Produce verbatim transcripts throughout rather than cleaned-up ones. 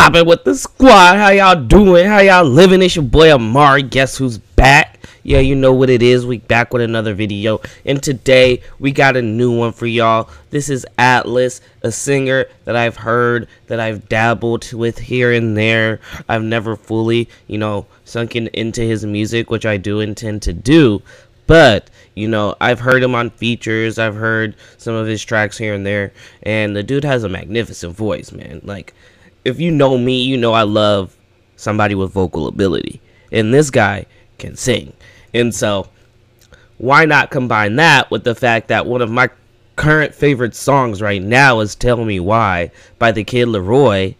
Poppin' with the squad. How y'all doing? How y'all living? It's your boy Amari. Guess who's back? Yeah, you know what it is. We back with another video, and today we got a new one for y'all. This is Atlus, a singer that I've heard, that I've dabbled with here and there. I've never fully, you know, sunken into his music, which I do intend to do. But, you know, I've heard him on features. I've heard some of his tracks here and there. And the dude has a magnificent voice, man. Like, if you know me, you know I love somebody with vocal ability. And this guy can sing. And so, why not combine that with the fact that one of my current favorite songs right now is Tell Me Why by The Kid Laroi.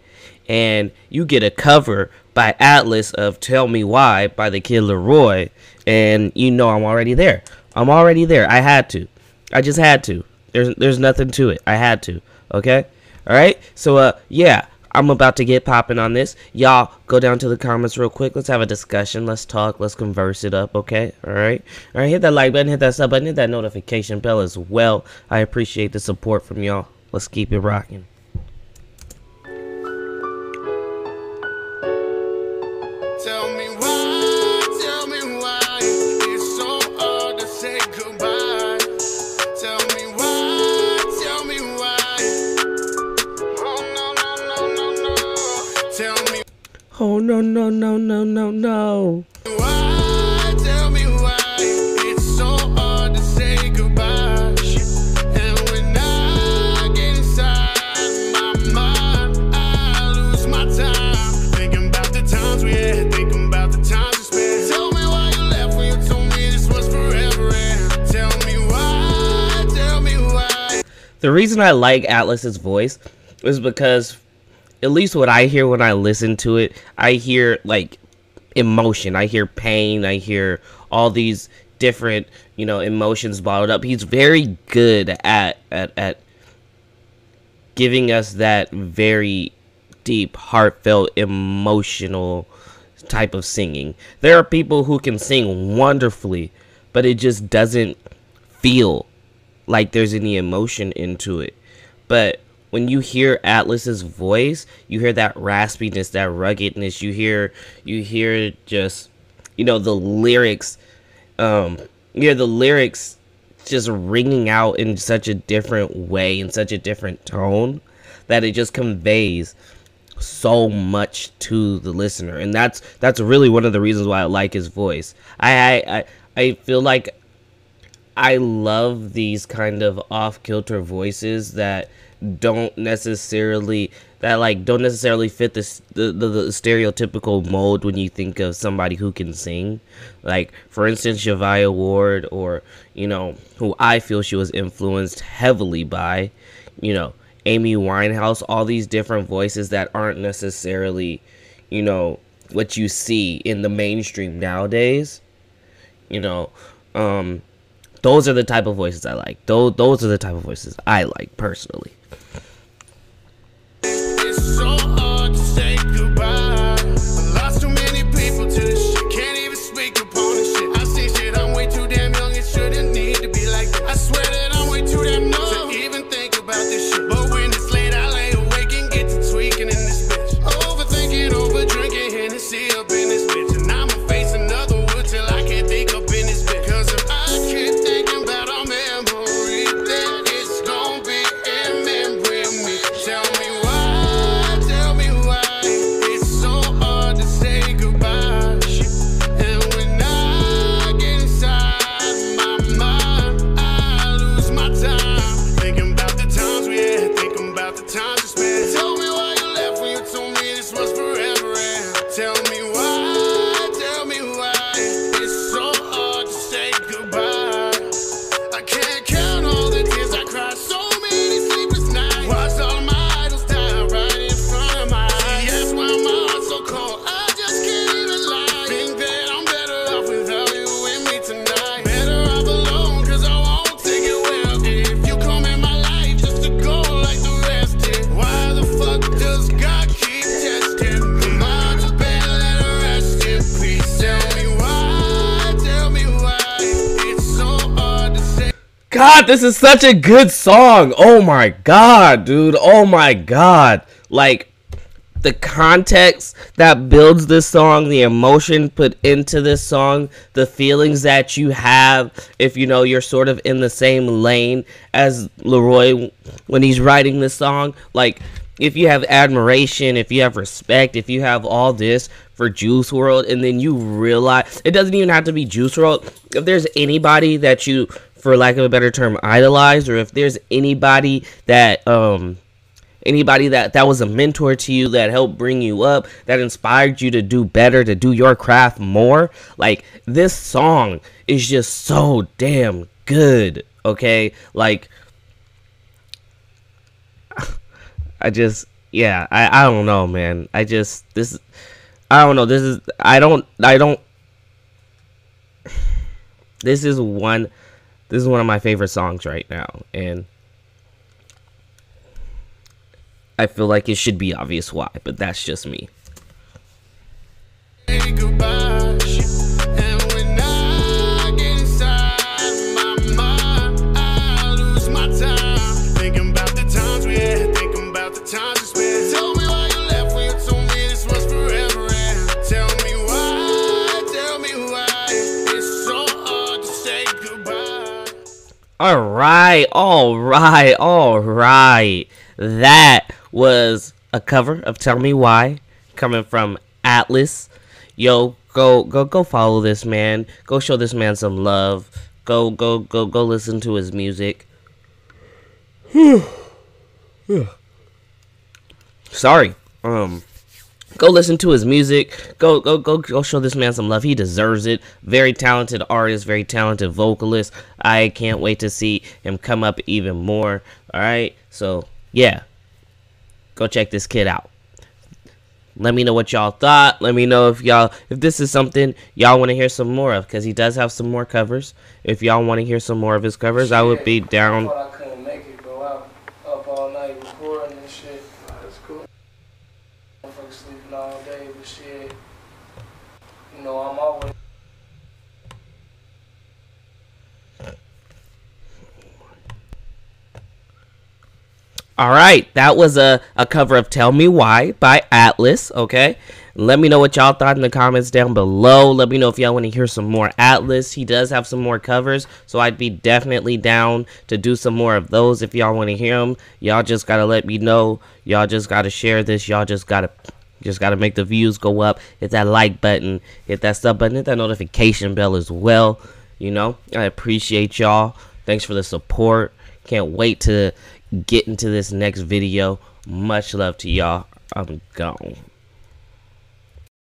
And you get a cover by Atlus of Tell Me Why by The Kid Laroi. And you know I'm already there. I'm already there. I had to. I just had to. There's there's nothing to it. I had to. Okay? Alright? So, uh, yeah. I'm about to get popping on this. Y'all, go down to the comments real quick. Let's have a discussion. Let's talk. Let's converse it up. Okay? Alright? Alright, hit that like button. Hit that sub button. Hit that notification bell as well. I appreciate the support from y'all. Let's keep it rocking. Tell me why, tell me why, it's so hard to say goodbye. Tell me why, tell me why, oh no, no, no, no, no, tell me. Oh no, no, no, no, no, no. Why, tell me why, it's so hard to say goodbye. And when I get inside my mind, I lose my time, thinking about the times we had. The reason I like Atlus's voice is because, at least what I hear when I listen to it, I hear, like, emotion. I hear pain. I hear all these different, you know, emotions bottled up. He's very good at, at, at giving us that very deep, heartfelt, emotional type of singing. There are people who can sing wonderfully, but it just doesn't feel like there's any emotion into it. But when you hear Atlus's voice, you hear that raspiness, that ruggedness. You hear, you hear just, you know, the lyrics. Um, you hear the lyrics just ringing out in such a different way, in such a different tone, that it just conveys so much to the listener. And that's that's really one of the reasons why I like his voice. I I I, I feel like I love these kind of off-kilter voices that don't necessarily that like don't necessarily fit the, the the stereotypical mold when you think of somebody who can sing. Like, for instance, Shavaya Ward, or, you know, who I feel she was influenced heavily by, you know, Amy Winehouse, all these different voices that aren't necessarily, you know, what you see in the mainstream nowadays. You know, um those are the type of voices I like. Those, those are the type of voices I like personally. It's so hard to say goodbye. I lost too many people to this shit. Can't even speak upon this shit. I say shit, I'm way too damn young. It shouldn't need to be like that. I swear that I'm way too damn young to even think about this shit. But when it's late, I lay awake and get to tweaking in this bitch. Overthinking, over drinking, Hennessy up in this bitch. And I'ma face another wood till I can't think up in this bitch. Cause if I can't God, this is such a good song. Oh my god, dude. Oh my god. Like, the context that builds this song, the emotion put into this song, the feelings that you have if, you know, you're sort of in the same lane as Laroi when he's writing this song. Like, if you have admiration, if you have respect, if you have all this for Juice World, and then you realize, it doesn't even have to be Juice World. If there's anybody that you, for lack of a better term, idolize, or if there's anybody that, um... anybody that that was a mentor to you, that helped bring you up, that inspired you to do better, to do your craft more, like, this song is just so damn good. Okay, like, I just, yeah, I I don't know, man. I just, this, I don't know, this is, I don't, I don't, this is one, this is one of my favorite songs right now, and I feel like it should be obvious why, but that's just me. All right, all right, all right. That was a cover of Tell Me Why coming from Atlus. Yo, go go go follow this man. Go show this man some love. Go go go go listen to his music. Sorry. Um go listen to his music. Go go go go show this man some love. He deserves it. Very talented artist, very talented vocalist. I can't wait to see him come up even more. All right? So, yeah. Go check this kid out. Let me know what y'all thought. Let me know if y'all, if this is something y'all want to hear some more of, because he does have some more covers. If y'all want to hear some more of his covers, shit, I would be down. I thought I couldn't make it, bro. I'm up all night recording and shit. Nah, that's cool. I'm fucking sleeping all day, but shit, you know, I'm always. All right, that was a, a cover of Tell Me Why by Atlus, okay? Let me know what y'all thought in the comments down below. Let me know if y'all want to hear some more Atlus. He does have some more covers, so I'd be definitely down to do some more of those if y'all want to hear them. Y'all just got to let me know. Y'all just got to share this. Y'all just got to just got to make the views go up. Hit that like button. Hit that sub button. Hit that notification bell as well. You know, I appreciate y'all. Thanks for the support. Can't wait to get into this next video. Much love to y'all. I'm gone.